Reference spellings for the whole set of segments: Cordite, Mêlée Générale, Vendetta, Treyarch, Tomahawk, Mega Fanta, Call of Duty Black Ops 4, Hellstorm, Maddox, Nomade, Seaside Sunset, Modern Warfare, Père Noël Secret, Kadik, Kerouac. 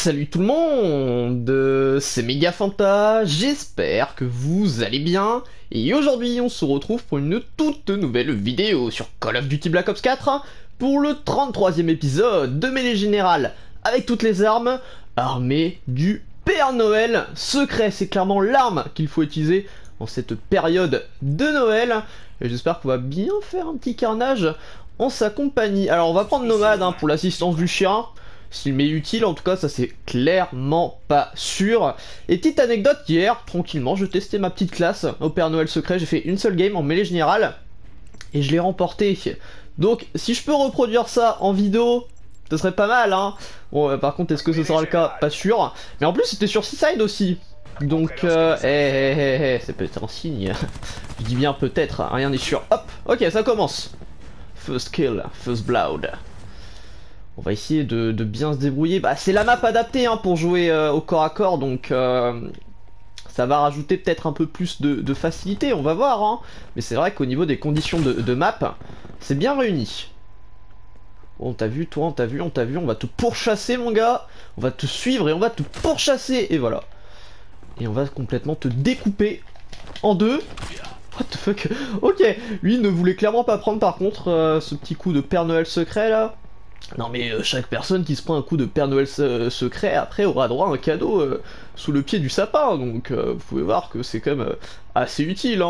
Salut tout le monde, c'est Mega Fanta, j'espère que vous allez bien. Et aujourd'hui on se retrouve pour une toute nouvelle vidéo sur Call of Duty Black Ops 4 pour le 33e épisode de Mêlée Générale avec toutes les armes, armée du Père Noël Secret. C'est clairement l'arme qu'il faut utiliser en cette période de Noël. Et j'espère qu'on va bien faire un petit carnage en sa compagnie. Alors on va prendre Nomade pour l'assistance du chien. S'il m'est utile, en tout cas, ça c'est clairement pas sûr. Et petite anecdote, hier, tranquillement, je testais ma petite classe au Père Noël Secret. J'ai fait une seule game en mêlée générale et je l'ai remporté. Donc, si je peux reproduire ça en vidéo, ce serait pas mal, hein. Bon, par contre, est-ce que ce sera le cas? Pas sûr. Mais en plus, c'était sur Seaside aussi. Donc, c'est peut-être un signe. Je dis bien peut-être, rien n'est sûr. Hop, ok, ça commence. First kill, first blood. On va essayer de bien se débrouiller. Bah, c'est la map adaptée pour jouer au corps à corps. Donc ça va rajouter peut-être un peu plus de facilité. On va voir Mais c'est vrai qu'au niveau des conditions de map, c'est bien réuni. On t'a vu toi, on t'a vu, on t'a vu. On va te pourchasser mon gars. On va te suivre et on va te pourchasser. Et voilà. Et on va complètement te découper en deux. What the fuck. Ok. Lui il ne voulait clairement pas prendre par contre ce petit coup de Père Noël secret là. Non mais chaque personne qui se prend un coup de Père Noël secret après aura droit à un cadeau sous le pied du sapin. Donc vous pouvez voir que c'est quand même assez utile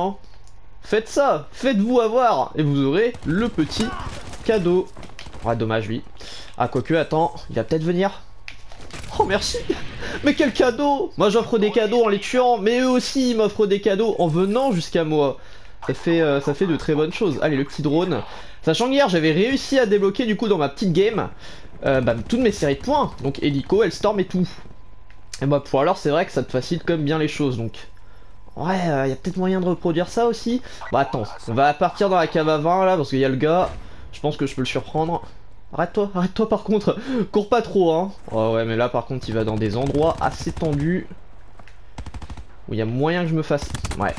Faites ça, faites-vous avoir et vous aurez le petit cadeau. Ah dommage lui. Ah quoique attends, il va peut-être venir. Oh merci. Mais quel cadeau. Moi j'offre des cadeaux en les tuant, mais eux aussi ils m'offrent des cadeaux en venant jusqu'à moi. Ça fait de très bonnes choses. Allez le petit drone. Sachant qu'hier j'avais réussi à débloquer du coup dans ma petite game toutes mes séries de points. Donc Helico, Hellstorm et tout. Et bah pour alors c'est vrai que ça te facilite quand même bien les choses donc. Ouais y a peut-être moyen de reproduire ça aussi. Bah attends, on va partir dans la cave à vin là parce qu'il y a le gars. Je pense que je peux le surprendre. Arrête toi par contre. Cours pas trop Oh ouais mais là par contre il va dans des endroits assez tendus. Où il y a moyen que je me fasse... Ouais.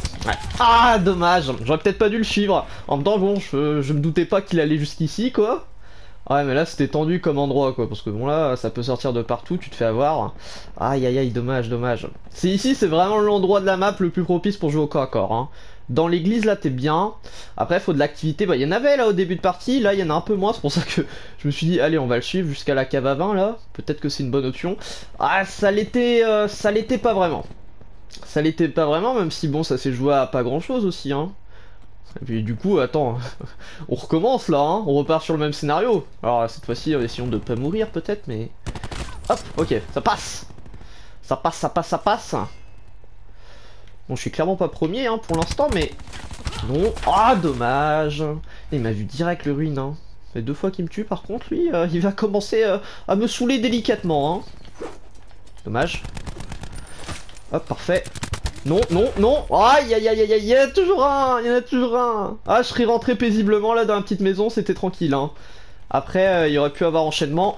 Ah, dommage. J'aurais peut-être pas dû le suivre. En même temps, bon, je me doutais pas qu'il allait jusqu'ici, quoi. Ouais, mais là, c'était tendu comme endroit, quoi. Parce que bon, là, ça peut sortir de partout, tu te fais avoir. Aïe, aïe, aïe, dommage, dommage. C'est ici, c'est vraiment l'endroit de la map le plus propice pour jouer au corps à corps. Dans l'église, là, t'es bien. Après, faut de l'activité. Bah, il y en avait, là, au début de partie. Là, il y en a un peu moins. C'est pour ça que je me suis dit, allez, on va le suivre jusqu'à la cave à vin, là. Peut-être que c'est une bonne option. Ah, ça l'était pas vraiment. Ça l'était pas vraiment, même si bon, ça s'est joué à pas grand chose aussi. Et puis du coup, attends, on recommence là, on repart sur le même scénario. Alors cette fois-ci, essayons de pas mourir peut-être, mais. Hop, ok, ça passe. Ça passe, ça passe, ça passe. Bon, je suis clairement pas premier pour l'instant, mais. Non, ah, dommage. Il m'a vu direct le ruine. C'est deux fois qu'il me tue, par contre, lui, il va commencer à me saouler délicatement. Dommage. Hop, parfait. Non, non, non. Aïe, aïe, aïe, aïe, aïe, il y en a toujours un. Il y en a toujours un. Ah, je serais rentré paisiblement là dans la petite maison, c'était tranquille. Après, il y aurait pu avoir enchaînement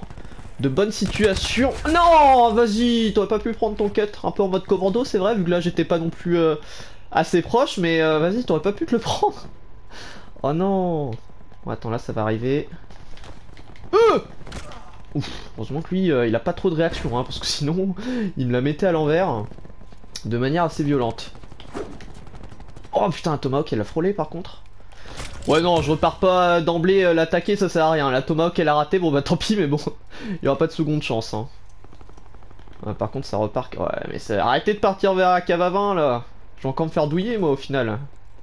de bonnes situations. Non, vas-y, t'aurais pas pu prendre ton cut un peu en mode commando, c'est vrai, vu que là j'étais pas non plus assez proche, mais vas-y, t'aurais pas pu te le prendre. Oh non. Bon, attends, là ça va arriver. Ouf, heureusement que lui, il a pas trop de réaction, parce que sinon, il me la mettait à l'envers. De manière assez violente. Oh putain, Tomahawk elle a frôlé par contre. Ouais non, je repars pas d'emblée l'attaquer, ça sert à rien. La Tomahawk elle a raté, bon bah tant pis, mais bon, il y aura pas de seconde chance. Ouais, par contre ça repart. Ouais mais ça... arrêtez de partir vers la cave à vin là. Je vais encore me faire douiller moi au final.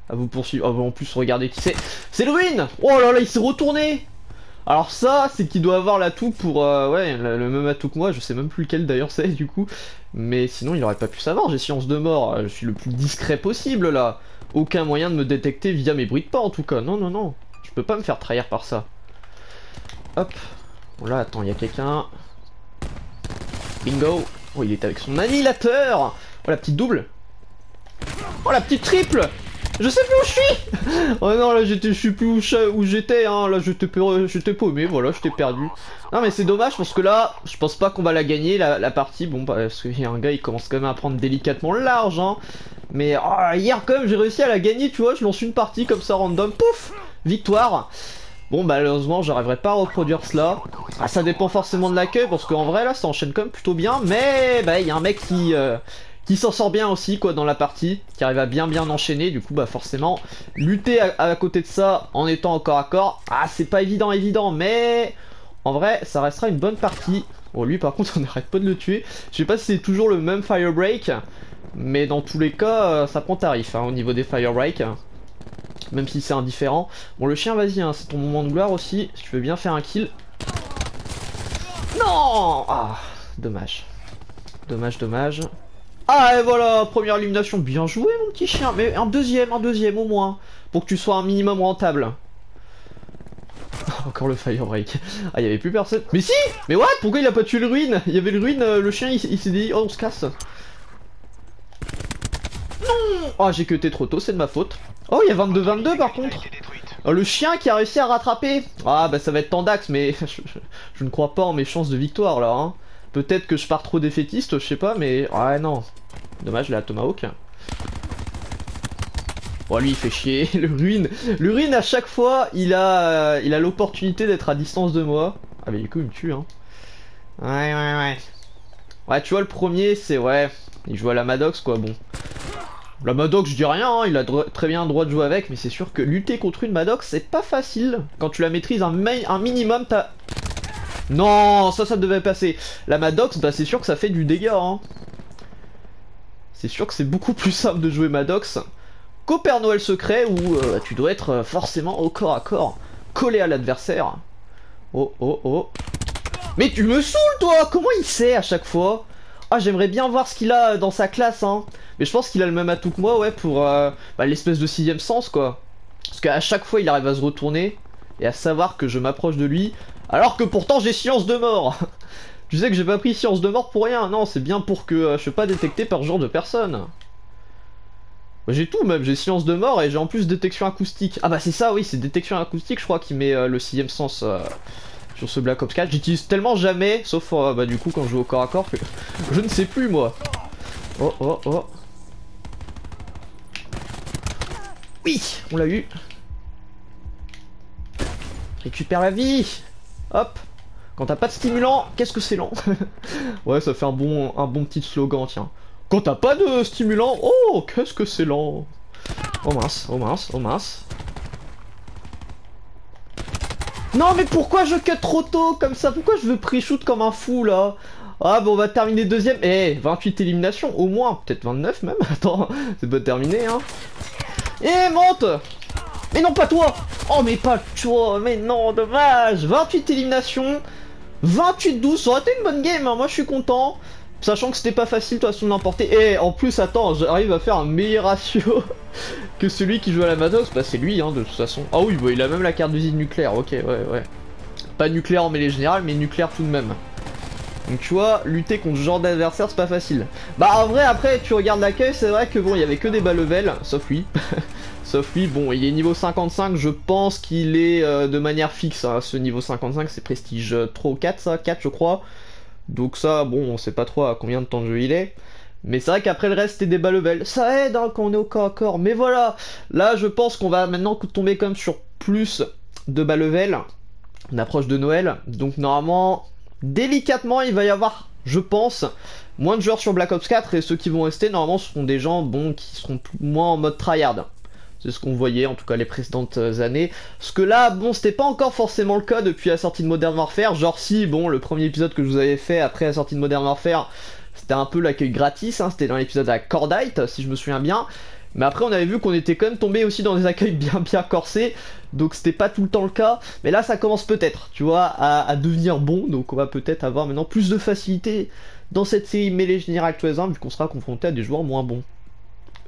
À vous poursuivre. Oh, bah, en plus regardez qui c'est. C'est le win. Oh là là, il s'est retourné. Alors ça, c'est qu'il doit avoir l'atout pour... ouais, le même atout que moi, je sais même plus lequel d'ailleurs c'est du coup. Mais sinon, il aurait pas pu savoir, j'ai science de mort. Je suis le plus discret possible là. Aucun moyen de me détecter via mes bruits de pas en tout cas. Non, non, non. Je peux pas me faire trahir par ça. Hop. Bon là, attends, il y a quelqu'un. Bingo. Oh, il est avec son annihilateur. Oh, la petite double. Oh, la petite triple. Je sais plus où je suis. Oh non, là je suis plus où j'étais, là j'étais paumé, voilà, j'étais perdu. Non mais c'est dommage parce que là, je pense pas qu'on va la gagner la partie, bon bah, parce qu'il y a un gars, il commence quand même à prendre délicatement large, Mais hier quand même j'ai réussi à la gagner, tu vois, je lance une partie comme ça random, pouf, victoire. Bon, malheureusement, j'arriverai pas à reproduire cela. Ah, ça dépend forcément de l'accueil, parce qu'en vrai, là, ça enchaîne quand même plutôt bien. Mais, bah, il y a un mec qui s'en sort bien aussi, quoi, dans la partie, qui arrive à bien enchaîner. Du coup, bah, forcément, lutter à côté de ça, en étant au corps à corps, ah, c'est pas évident, mais... En vrai, ça restera une bonne partie. Bon, lui, par contre, on n'arrête pas de le tuer. Je sais pas si c'est toujours le même firebreak, mais dans tous les cas, ça prend tarif, hein, au niveau des firebreaks. Même si c'est indifférent. Bon, le chien, vas-y, hein, c'est ton moment de gloire aussi. Si tu veux bien faire un kill. Non! Ah, dommage. Dommage. Ah, et voilà, première élimination. Bien joué, mon petit chien. Mais un deuxième au moins. Pour que tu sois un minimum rentable. Encore le firebreak. Ah, il n'y avait plus personne. Mais si! Mais what? Pourquoi il a pas tué le ruine? Il y avait le ruine, le chien, il s'est dit, oh, on se casse. Non! Oh, j'ai cuté trop tôt, c'est de ma faute. Oh, il y a 22-22 par contre. Oh, le chien qui a réussi à rattraper. Ah, bah ça va être Tandax, mais je ne crois pas en mes chances de victoire là. Hein. Peut-être que je pars trop défaitiste, je sais pas, mais. Ah non. Dommage, là, Tomahawk. Oh, lui il fait chier, le ruine. Le ruine à chaque fois, il a l'opportunité d'être à distance de moi. Ah, mais du coup, il me tue, hein. Ouais. Ouais, tu vois, le premier, c'est. Ouais, il joue à la Maddox, quoi, bon. La Maddox, je dis rien, hein, il a très bien le droit de jouer avec, mais c'est sûr que lutter contre une Maddox, c'est pas facile. Quand tu la maîtrises un minimum, t'as... Non, ça devait passer. La Maddox, bah c'est sûr que ça fait du dégât. Hein. C'est sûr que c'est beaucoup plus simple de jouer Maddox qu'au Père Noël Secret, où tu dois être forcément au corps à corps, collé à l'adversaire. Oh. Mais tu me saoules, toi! Comment il sait à chaque fois? Ah, j'aimerais bien voir ce qu'il a dans sa classe, hein. Mais je pense qu'il a le même atout que moi, ouais, pour l'espèce de sixième sens, quoi. Parce qu'à chaque fois, il arrive à se retourner et à savoir que je m'approche de lui, alors que pourtant, j'ai science de mort. Je sais que j'ai pas pris science de mort pour rien. Non, c'est bien pour que je sois pas détecté par ce genre de personne. Bah, j'ai tout, même. J'ai science de mort et j'ai en plus détection acoustique. Ah bah, c'est ça, oui, c'est détection acoustique, je crois, qui met le sixième sens... Sur ce Black Ops 4, j'utilise tellement jamais, sauf bah du coup quand je joue au corps à corps que je ne sais plus moi. Oh. Oui, on l'a eu. Récupère la vie. Hop. Quand t'as pas de stimulant, qu'est-ce que c'est lent. Ouais, ça fait un bon petit slogan, tiens. Quand t'as pas de stimulant, oh, qu'est-ce que c'est lent. Oh mince. Non mais pourquoi je cut trop tôt comme ça? Pourquoi je veux pre-shoot comme un fou là? Ah bon, on va terminer deuxième. Eh, 28 éliminations au moins, peut-être 29 même. Attends, c'est pas terminé hein. Eh, monte! Mais non, pas toi! Oh mais pas toi, mais non, dommage. 28 éliminations, 28-12, ça aurait été une bonne game, hein. Moi je suis content. Sachant que c'était pas facile de toute façon de l'emporter. Et en plus, attends, j'arrive à faire un meilleur ratio que celui qui joue à la Maddox. Bah c'est lui, hein, de toute façon. Ah oui, bah, il a même la carte d'usine nucléaire, ok, ouais. Pas nucléaire en mêlée générale, mais nucléaire tout de même. Donc tu vois, lutter contre ce genre d'adversaire, c'est pas facile. Bah en vrai, après, tu regardes l'accueil, c'est vrai que bon, il y avait que des bas level, sauf lui. Bon, il est niveau 55, je pense qu'il est de manière fixe. Hein, ce niveau 55, c'est prestige 3 ou 4, ça, 4 je crois. Donc ça, bon, on sait pas trop à combien de temps de jeu il est. Mais c'est vrai qu'après le reste, c'était des bas level. Ça aide hein, quand on est au corps à corps. Mais voilà, là, je pense qu'on va maintenant tomber comme sur plus de bas level. On approche de Noël. Donc normalement, délicatement, il va y avoir, je pense, moins de joueurs sur Black Ops 4. Et ceux qui vont rester, normalement, ce seront des gens, bon, qui seront moins en mode tryhard. C'est ce qu'on voyait, en tout cas les précédentes années. Parce que là, bon, c'était pas encore forcément le cas depuis la sortie de Modern Warfare. Genre si, bon, le premier épisode que je vous avais fait après la sortie de Modern Warfare, c'était un peu l'accueil gratis, hein, c'était dans l'épisode à Cordite, si je me souviens bien. Mais après, on avait vu qu'on était quand même tombé aussi dans des accueils bien corsés. Donc c'était pas tout le temps le cas. Mais là, ça commence peut-être, tu vois, à devenir bon. Donc on va peut-être avoir maintenant plus de facilité dans cette série mêlée générale tous les ans, vu qu'on sera confronté à des joueurs moins bons.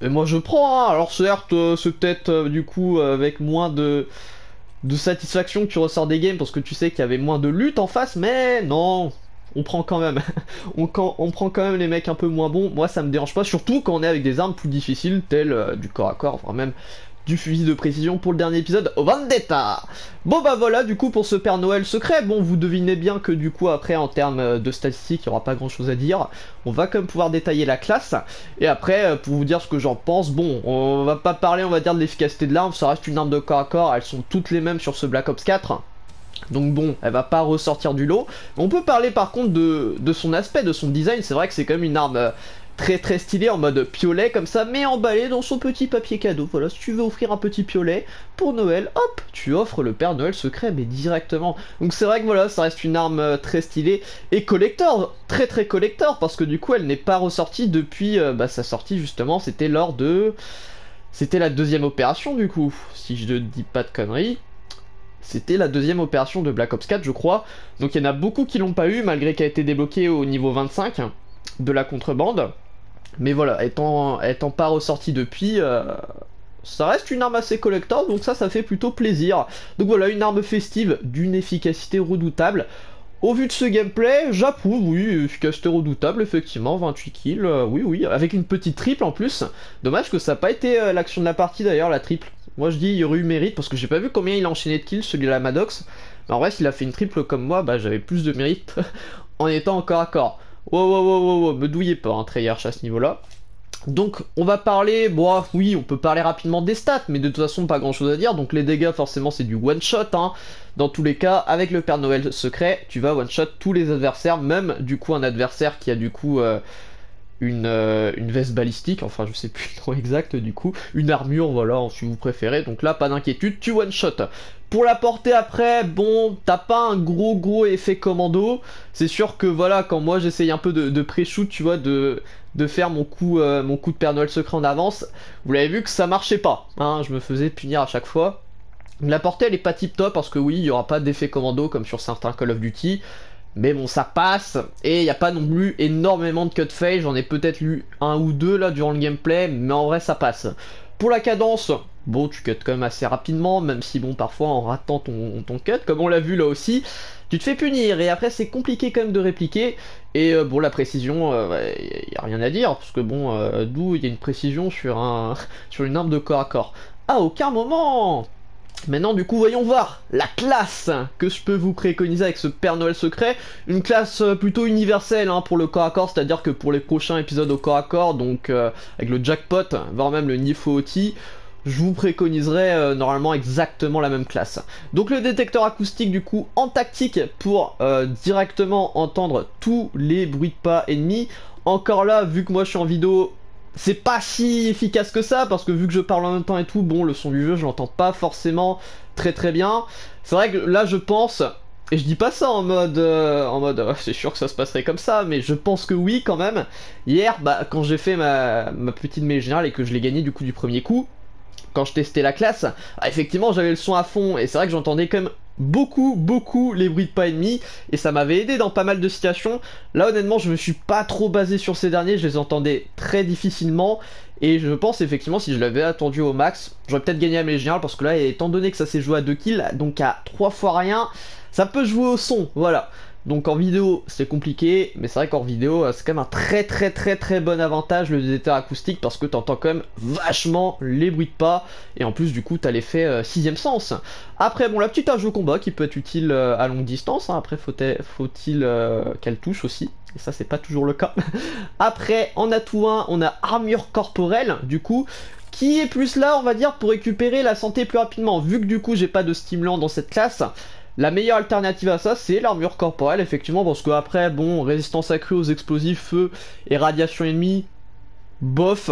Et moi je prends, hein. Alors certes c'est peut-être du coup avec moins de satisfaction que tu ressors des games parce que tu sais qu'il y avait moins de lutte en face, mais non, on prend quand même, on prend quand même les mecs un peu moins bons, moi ça me dérange pas, surtout quand on est avec des armes plus difficiles telles du corps à corps, voire même du fusil de précision pour le dernier épisode Vendetta. Bon bah voilà du coup pour ce Père Noël secret. Bon vous devinez bien que du coup après en termes de statistiques il n'y aura pas grand chose à dire. On va quand même pouvoir détailler la classe. Et après pour vous dire ce que j'en pense, bon on va pas parler on va dire de l'efficacité de l'arme. Ça reste une arme de corps à corps, elles sont toutes les mêmes sur ce Black Ops 4. Donc bon, elle va pas ressortir du lot. On peut parler par contre de son aspect, de son design. C'est vrai que c'est quand même une arme très très stylée en mode piolet comme ça, mais emballée dans son petit papier cadeau. Voilà, si tu veux offrir un petit piolet pour Noël, hop, tu offres le Père Noël secret, mais directement. Donc c'est vrai que voilà, ça reste une arme très stylée et collector, très très collector, parce que du coup elle n'est pas ressortie depuis sa sortie justement, c'était lors de... C'était la deuxième opération du coup, si je ne dis pas de conneries. C'était la deuxième opération de Black Ops 4 je crois. Donc il y en a beaucoup qui l'ont pas eu malgré qu'elle a été débloquée au niveau 25 de la contrebande. Mais voilà, étant pas ressortie depuis, ça reste une arme assez collector, donc ça fait plutôt plaisir. Donc voilà, une arme festive d'une efficacité redoutable. Au vu de ce gameplay, j'approuve, oui, efficacité redoutable, effectivement, 28 kills, oui, avec une petite triple en plus. Dommage que ça n'a pas été l'action de la partie d'ailleurs, la triple. Moi je dis il y aurait eu mérite parce que j'ai pas vu combien il a enchaîné de kills celui-là Maddox. Mais en vrai s'il a fait une triple comme moi, bah j'avais plus de mérite en étant encore à corps. Wow, me douillez pas hein, Treyarch à ce niveau-là. Donc on va parler, bon oui on peut parler rapidement des stats mais de toute façon pas grand chose à dire. Donc les dégâts forcément c'est du one shot hein. Dans tous les cas avec le Père Noël secret tu vas one shot tous les adversaires, même du coup un adversaire qui a du coup... Une veste balistique, enfin je sais plus trop exact du coup, une armure voilà si vous préférez, donc là pas d'inquiétude, tu one shot. Pour la portée après, bon t'as pas un gros effet commando, c'est sûr que voilà quand moi j'essaye un peu de pré-shoot tu vois, de faire mon coup de Père Noël secret en avance, vous l'avez vu que ça marchait pas, hein, je me faisais punir à chaque fois. La portée elle est pas tip top parce que oui il y aura pas d'effet commando comme sur certains Call of Duty. Mais bon ça passe, et il n'y a pas non plus énormément de cut fail, j'en ai peut-être lu un ou deux là durant le gameplay, mais en vrai ça passe. Pour la cadence, bon tu cut quand même assez rapidement, même si bon parfois en ratant ton cut, comme on l'a vu là aussi, tu te fais punir, et après c'est compliqué quand même de répliquer, et bon la précision, y a rien à dire, parce que bon d'où il y a une précision sur une arme de corps à corps. À aucun moment. Maintenant du coup voyons voir la classe que je peux vous préconiser avec ce Père Noël secret. Une classe plutôt universelle hein, pour le corps à corps, c'est à dire que pour les prochains épisodes au corps à corps, donc avec le jackpot, voire même le Nifooti, je vous préconiserai normalement exactement la même classe. Donc le détecteur acoustique du coup en tactique pour directement entendre tous les bruits de pas ennemis. Encore là vu que moi je suis en vidéo, c'est pas si efficace que ça, parce que vu que je parle en même temps et tout, bon, le son du jeu, je l'entends pas forcément très bien. C'est vrai que là, je pense, et je dis pas ça en mode, c'est sûr que ça se passerait comme ça, mais je pense que oui, quand même. Hier, bah, quand j'ai fait ma petite mêlée générale et que je l'ai gagnée du coup du premier coup, quand je testais la classe, effectivement, j'avais le son à fond, et c'est vrai que j'entendais quand même beaucoup les bruits de pas ennemis et ça m'avait aidé dans pas mal de situations. Là honnêtement je me suis pas trop basé sur ces derniers, je les entendais très difficilement et je pense effectivement si je l'avais attendu au max j'aurais peut-être gagné la mêlée générale, parce que là étant donné que ça s'est joué à 2 kills donc à 3 fois rien, ça peut jouer au son, voilà. Donc en vidéo c'est compliqué, mais c'est vrai qu'en vidéo c'est quand même un très bon avantage le détecteur acoustique, parce que t'entends quand même vachement les bruits de pas et en plus du coup t'as l'effet 6ème sens. Après bon la petite arme de combat qui peut être utile à longue distance, hein. Après faut-il qu'elle touche aussi, et ça c'est pas toujours le cas. Après en atout 1 on a armure corporelle du coup, qui est plus là on va dire pour récupérer la santé plus rapidement, vu que du coup j'ai pas de stimulant dans cette classe. La meilleure alternative à ça c'est l'armure corporelle effectivement, parce que après bon résistance accrue aux explosifs, feu et radiation ennemie, bof,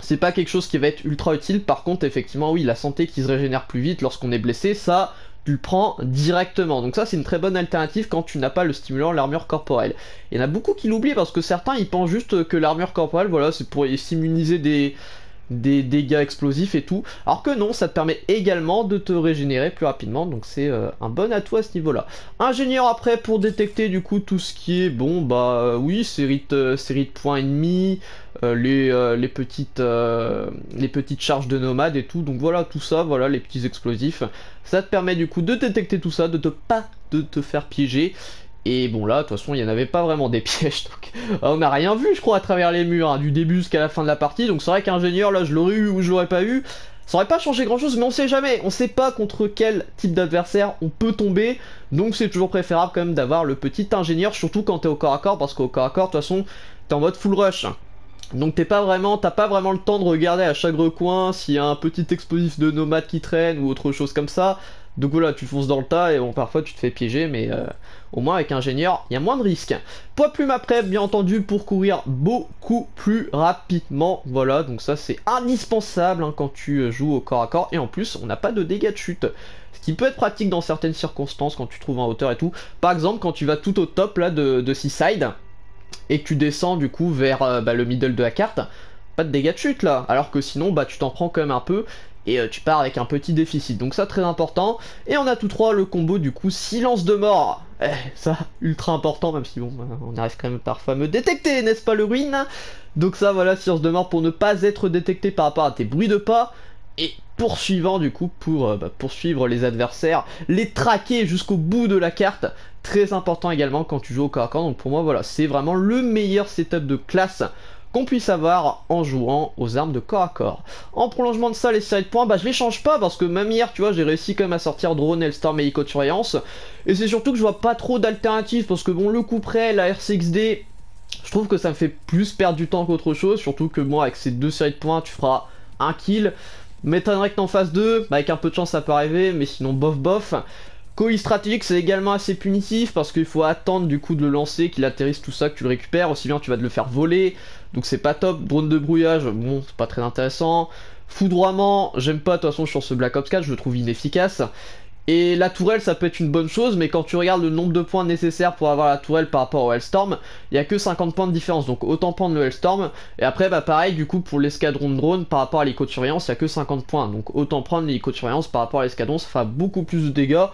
c'est pas quelque chose qui va être ultra utile. Par contre effectivement oui la santé qui se régénère plus vite lorsqu'on est blessé, ça tu le prends directement, donc ça c'est une très bonne alternative quand tu n'as pas le stimulant l'armure corporelle. Il y en a beaucoup qui l'oublient parce que certains ils pensent juste que l'armure corporelle voilà c'est pour s'immuniser des dégâts explosifs et tout, alors que non, ça te permet également de te régénérer plus rapidement, donc c'est un bon atout à ce niveau là. Ingénieur après pour détecter du coup tout ce qui est bon bah oui série de points ennemis, les petites charges de nomade et tout, donc voilà tout ça, voilà les petits explosifs, ça te permet du coup de détecter tout ça, de te faire piéger. Et bon là de toute façon il n'y en avait pas vraiment des pièges, donc on n'a rien vu je crois à travers les murs hein, du début jusqu'à la fin de la partie. Donc c'est vrai qu'ingénieur là je l'aurais eu ou je l'aurais pas eu, Ça aurait pas changé grand chose, mais on sait jamais, on sait pas contre quel type d'adversaire on peut tomber, donc c'est toujours préférable quand même d'avoir le petit ingénieur, surtout quand t'es au corps à corps, parce qu'au corps à corps de toute façon t'es en mode full rush, donc t'as pas vraiment le temps de regarder à chaque recoin s'il y a un petit explosif de nomade qui traîne ou autre chose comme ça. Donc voilà, tu fonces dans le tas et bon, parfois tu te fais piéger, mais au moins avec ingénieur, il y a moins de risques. Poids plume après, bien entendu, pour courir beaucoup plus rapidement. Voilà, donc ça c'est indispensable hein, quand tu joues au corps à corps. Et en plus, on n'a pas de dégâts de chute. Ce qui peut être pratique dans certaines circonstances quand tu te trouves en hauteur et tout. Par exemple, quand tu vas tout au top là de Seaside et que tu descends du coup vers le middle de la carte, pas de dégâts de chute là. Alors que sinon, bah tu t'en prends quand même un peu. Et tu pars avec un petit déficit, donc ça très important. Et on a tous trois le combo du coup silence de mort. Ça ultra important, même si bon, on arrive quand même parfois à me détecter, n'est-ce pas le win? Donc ça voilà, silence de mort pour ne pas être détecté par rapport à tes bruits de pas. Et poursuivant du coup pour poursuivre les adversaires, les traquer jusqu'au bout de la carte. Très important également quand tu joues au corps à corps. Donc pour moi voilà, c'est vraiment le meilleur setup de classe qu'on puisse avoir en jouant aux armes de corps à corps. En prolongement de ça, les séries de points, bah je les change pas parce que même hier, tu vois, j'ai réussi quand même à sortir drone, Hellstorm et hélico de surveillance. Et c'est surtout que je vois pas trop d'alternatives parce que bon, le coup près, la R6D, je trouve que ça me fait plus perdre du temps qu'autre chose. Surtout que moi, avec ces deux séries de points, tu feras un kill. M'étonnerait que t'en fasses deux, bah, avec un peu de chance ça peut arriver, mais sinon bof bof. Coï stratégique, c'est également assez punitif parce qu'il faut attendre du coup de le lancer, qu'il atterrisse tout ça, que tu le récupères, aussi bien tu vas te le faire voler, donc c'est pas top. Drone de brouillage, bon c'est pas très intéressant. Foudroiement, j'aime pas de toute façon sur ce Black Ops 4, je le trouve inefficace. Et la tourelle ça peut être une bonne chose, mais quand tu regardes le nombre de points nécessaires pour avoir la tourelle par rapport au Hellstorm, il n'y a que 50 points de différence, donc autant prendre le Hellstorm. Et après bah pareil du coup pour l'escadron de drone par rapport à l'hélico de surveillance, il n'y a que 50 points, donc autant prendre l'hélico de surveillance par rapport à l'escadron, ça fera beaucoup plus de dégâts.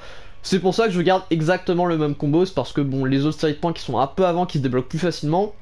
C'est pour ça que je garde exactement le même combo, c'est parce que bon, les autres side points qui sont un peu avant, qui se débloquent plus facilement,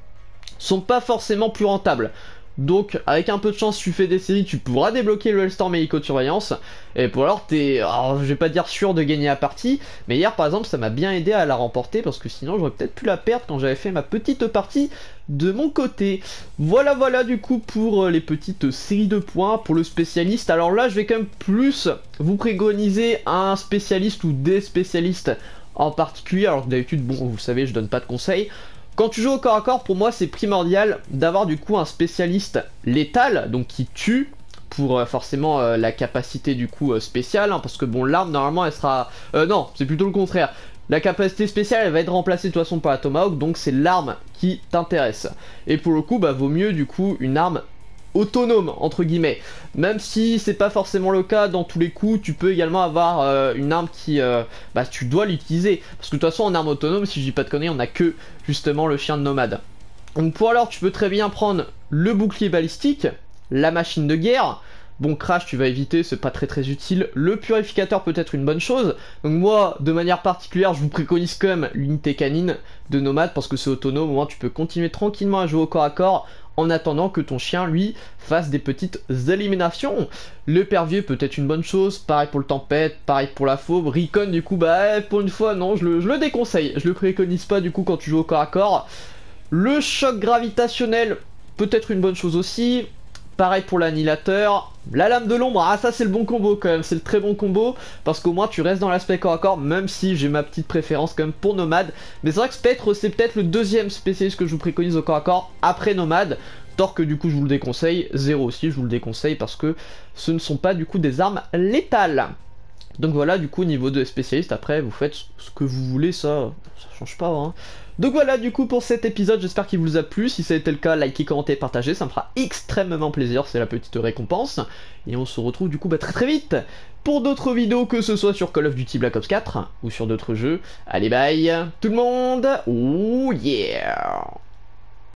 sont pas forcément plus rentables. Donc avec un peu de chance, tu fais des séries, tu pourras débloquer le Hellstorm et l'hélico de surveillance. Et pour alors t'es, je vais pas dire sûr de gagner la partie, mais hier par exemple ça m'a bien aidé à la remporter, parce que sinon j'aurais peut-être pu la perdre quand j'avais fait ma petite partie de mon côté. Voilà voilà du coup pour les petites séries de points pour le spécialiste. Alors là je vais quand même plus vous préconiser un spécialiste ou des spécialistes en particulier, alors que d'habitude bon vous le savez je donne pas de conseils. Quand tu joues au corps à corps, pour moi c'est primordial d'avoir du coup un spécialiste létal, donc qui tue, pour forcément la capacité du coup spéciale, hein, parce que bon l'arme normalement elle sera... non, c'est plutôt le contraire, la capacité spéciale elle va être remplacée de toute façon par la Tomahawk, donc c'est l'arme qui t'intéresse. Et pour le coup, bah vaut mieux du coup une arme autonome entre guillemets, même si c'est pas forcément le cas dans tous les coups. Tu peux également avoir une arme qui tu dois l'utiliser, parce que de toute façon en arme autonome, si je dis pas de conneries, on a que justement le chien de nomade. Donc pour alors tu peux très bien prendre le bouclier balistique, la machine de guerre, bon crash tu vas éviter, c'est pas très très utile, le purificateur peut être une bonne chose. Donc moi de manière particulière je vous préconise quand même l'unité canine de nomade, parce que c'est autonome, au moins tu peux continuer tranquillement à jouer au corps à corps en attendant que ton chien, lui, fasse des petites éliminations. Le pervieux peut être une bonne chose, pareil pour le tempête, pareil pour la fauve. Recon, du coup, bah, pour une fois, non, je le déconseille. Je le préconise pas, du coup, quand tu joues au corps à corps. Le choc gravitationnel peut être une bonne chose aussi. Pareil pour l'annihilateur. La lame de l'ombre, ah ça c'est le bon combo quand même, c'est le très bon combo, parce qu'au moins tu restes dans l'aspect corps à corps, même si j'ai ma petite préférence quand même pour nomade. Mais c'est vrai que c'est peut-être le deuxième spécialiste que je vous préconise au corps à corps après nomade. Torque du coup je vous le déconseille, zéro aussi je vous le déconseille, parce que ce ne sont pas du coup des armes létales. Donc voilà du coup niveau de spécialiste, après vous faites ce que vous voulez, ça change pas hein. Donc voilà du coup pour cet épisode, j'espère qu'il vous a plu. Si ça a été le cas, likez, commentez, partagez, ça me fera extrêmement plaisir, c'est la petite récompense. Et on se retrouve du coup très très vite pour d'autres vidéos, que ce soit sur Call of Duty Black Ops 4 ou sur d'autres jeux. Allez bye tout le monde, oh yeah.